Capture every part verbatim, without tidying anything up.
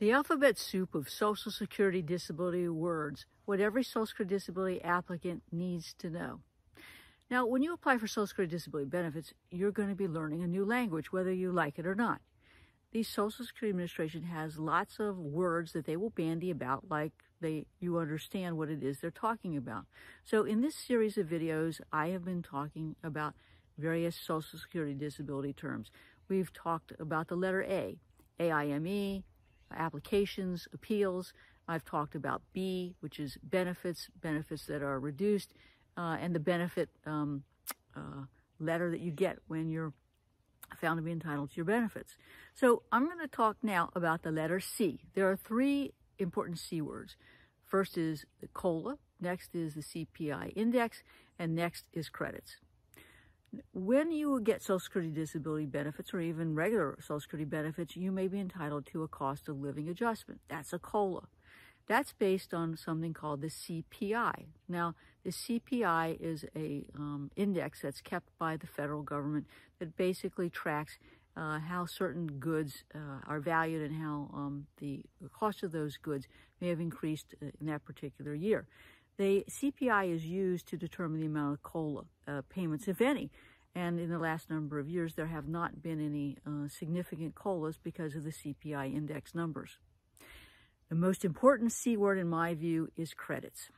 The alphabet soup of Social Security Disability words, what every Social Security Disability applicant needs to know. Now, when you apply for Social Security Disability benefits, you're going to be learning a new language, whether you like it or not. The Social Security Administration has lots of words that they will bandy about like they you understand what it is they're talking about. So in this series of videos, I have been talking about various Social Security Disability terms. We've talked about the letter A, A I M E, applications, appeals. I've talked about B, which is benefits, benefits that are reduced, uh, and the benefit um, uh, letter that you get when you're found to be entitled to your benefits. So I'm going to talk now about the letter C. There are three important C words. First is the COLA, next is the C P I index, and next is credits. When you get Social Security Disability benefits or even regular Social Security benefits, you may be entitled to a cost of living adjustment. That's a COLA. That's based on something called the C P I. Now, the C P I is a um, index that's kept by the federal government that basically tracks uh, how certain goods uh, are valued and how um, the cost of those goods may have increased in that particular year. The C P I is used to determine the amount of COLA uh, payments, if any. And in the last number of years, there have not been any uh, significant COLAs because of the C P I index numbers. The most important C word, in my view, is credits.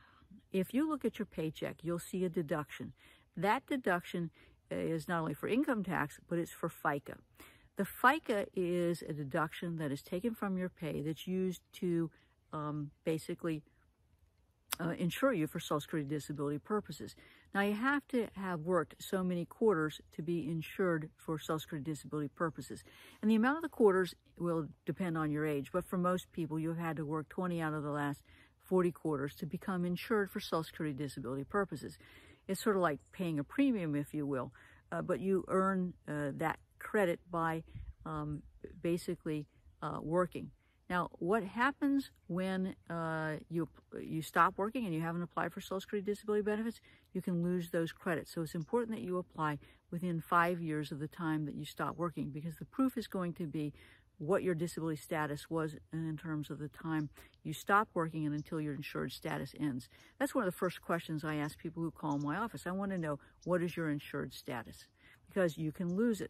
If you look at your paycheck, you'll see a deduction. That deduction is not only for income tax, but it's for FICA. The FICA is a deduction that is taken from your pay that's used to um, basically uh, insure you for Social Security Disability purposes. Now, you have to have worked so many quarters to be insured for Social Security Disability purposes. And the amount of the quarters will depend on your age, but for most people, you've had to work twenty out of the last forty quarters to become insured for Social Security Disability purposes. It's sort of like paying a premium, if you will, uh, but you earn uh, that credit by um, basically uh, working. Now, what happens when uh, you, you stop working and you haven't applied for Social Security Disability benefits? You can lose those credits. So it's important that you apply within five years of the time that you stop working, because the proof is going to be what your disability status was in terms of the time you stop working and until your insured status ends. That's one of the first questions I ask people who call my office. I want to know, what is your insured status? Because you can lose it.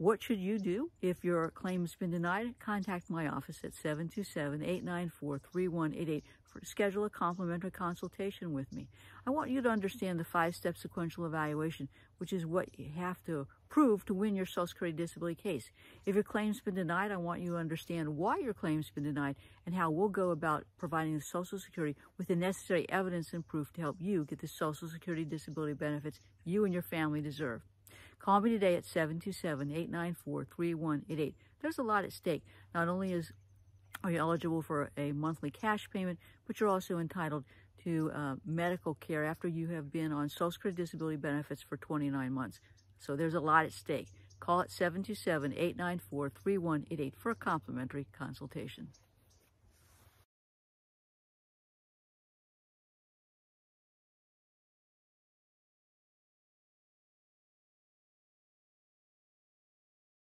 What should you do if your claim has been denied? Contact my office at seven two seven, eight nine four, three one eight eight for schedule a complimentary consultation with me. I want you to understand the five-step sequential evaluation, which is what you have to prove to win your Social Security Disability case. If your claim's been denied, I want you to understand why your claim's been denied and how we'll go about providing the Social Security with the necessary evidence and proof to help you get the Social Security Disability benefits you and your family deserve. Call me today at seven two seven, eight nine four, three one eight eight. There's a lot at stake. Not only is, are you eligible for a monthly cash payment, but you're also entitled to uh, medical care after you have been on Social Security Disability benefits for twenty-nine months. So there's a lot at stake. Call at seven two seven, eight nine four, three one eight eight for a complimentary consultation.